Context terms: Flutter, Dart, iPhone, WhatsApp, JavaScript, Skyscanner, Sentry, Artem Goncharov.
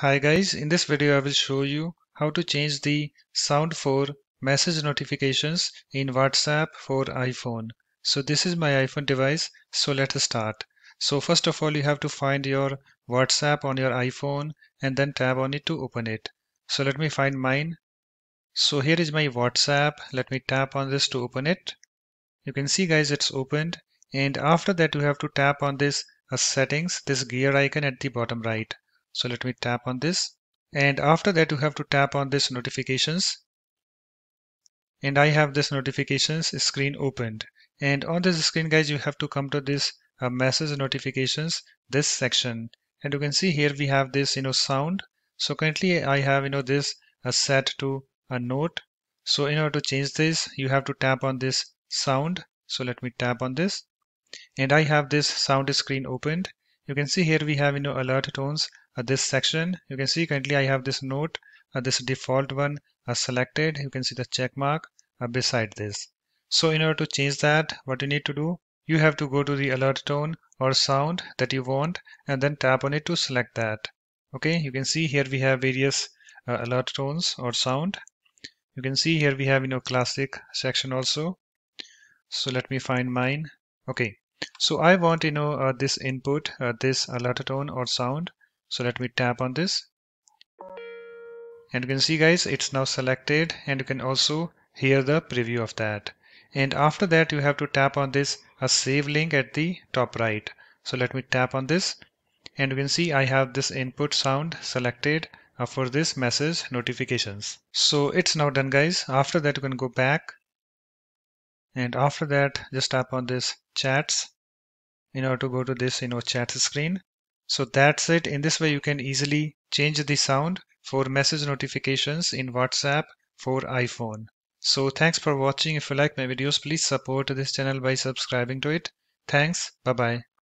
Hi guys, in this video I will show you how to change the sound for message notifications in WhatsApp for iPhone. So this is my iPhone device, so let us start. So first of all you have to find your WhatsApp on your iPhone and then tap on it to open it. So let me find mine. So here is my WhatsApp, let me tap on this to open it. You can see guys it's opened, and after that you have to tap on this settings, this gear icon at the bottom right. So let me tap on this, and after that you have to tap on this notifications, and I have this notifications screen opened, and on this screen guys you have to come to this message notifications, this section, and you can see here we have this sound. So currently I have this set to a note. So in order to change this you have to tap on this sound. So let me tap on this, and I have this sound screen opened. You can see here we have alert tones, this section. You can see currently I have this note, this default one selected. You can see the check mark beside this. So in order to change that, what you need to do, you have to go to the alert tone or sound that you want and then tap on it to select that. Okay, you can see here we have various alert tones or sound. You can see here we have classic section also. So let me find mine. Okay. So I want this input, this alert tone or sound. So let me tap on this, and you can see guys it's now selected, and you can also hear the preview of that. And after that you have to tap on this save link at the top right. So let me tap on this, and you can see I have this input sound selected for this message notifications. So it's now done guys. After that you can go back, and after that just tap on this chats in order to go to this chat screen. So that's it. In this way you can easily change the sound for message notifications in WhatsApp for iPhone. So thanks for watching. If you like my videos, please support this channel by subscribing to it. Thanks. Bye bye.